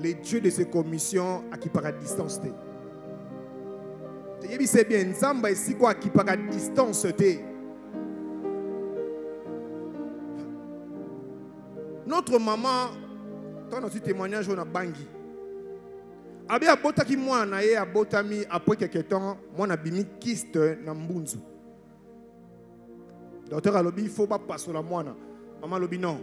les dieux de ces commissions qui par distance. C'est bien, Nzamba ici quoi qui par distance. Notre maman, quand on a témoignage, on a bangi. Abia bota ki moi na ye abotami après quelques temps, moi na bimi kyste na mbunzu. Docteur alobi il faut pas passer la moana. Maman lobi non.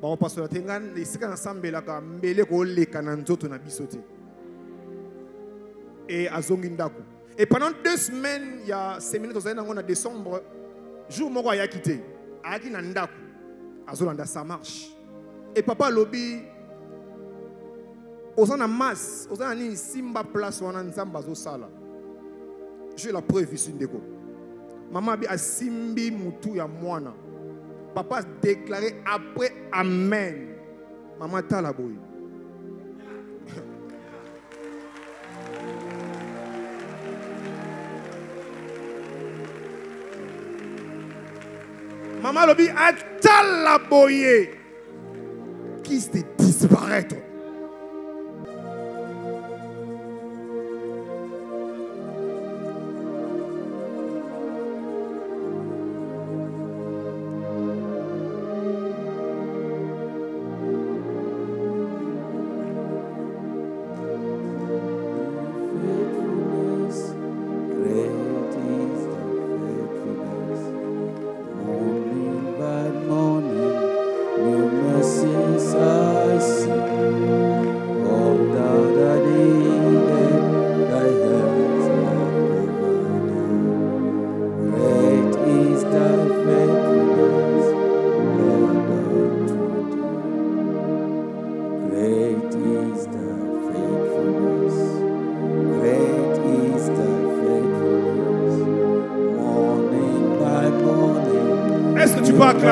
Ba on passer la tengan ici quand ensemble la ka mbele ko le kana nzoto na bisoté. Et azongi ndako. Et pendant 2 semaines, il y a séminaire to zaina ngona décembre, jour moko ya kité. Aki na ndako. Azolanda ça marche. Et papa lobi aux en masse, aux en ni simba place on nzamba zo sala. Je la preuve ici ndeko. Maman bi asimbi mutu ya mwana. Papa déclaré après amen. Maman ta la boy. Maman lobi ta la boy. Qui se disparaître.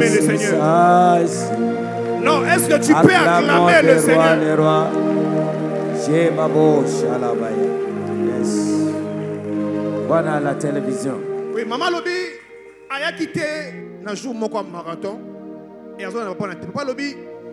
Le Seigneur. Non, est-ce que tu peux acclamer le Seigneur? Voilà la télévision. Oui, maman Lobby a quitté un jour mon marathon. Et on n'a pas Lobby.